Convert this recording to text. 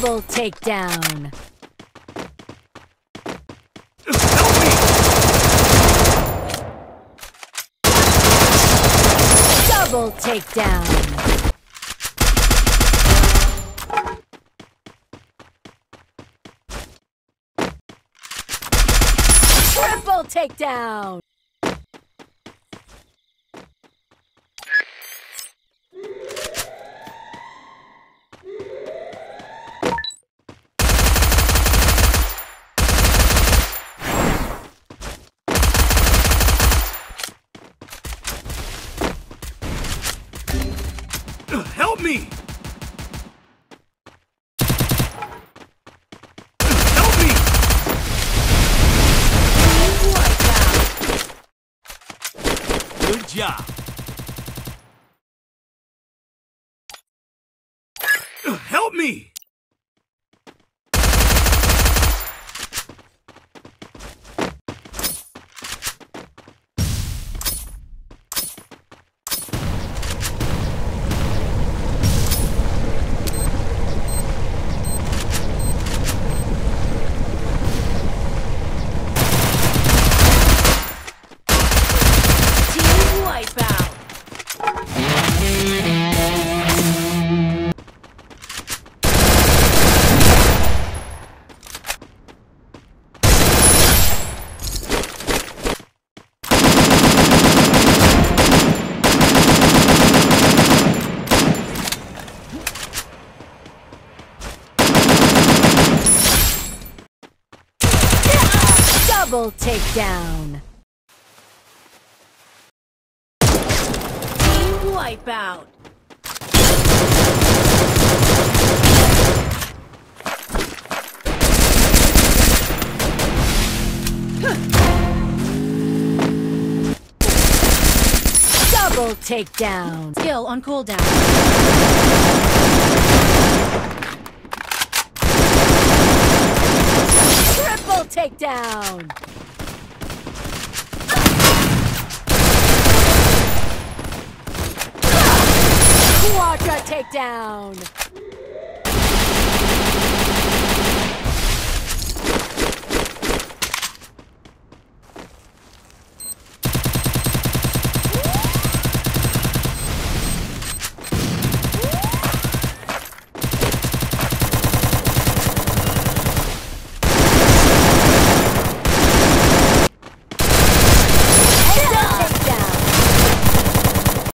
Double takedown. Double takedown. Triple takedown. Help me! Help me! Good job! Help me! Double takedown. Team wipeout. Double takedown. Skill on cooldown. Triple takedown. Quadra takedown!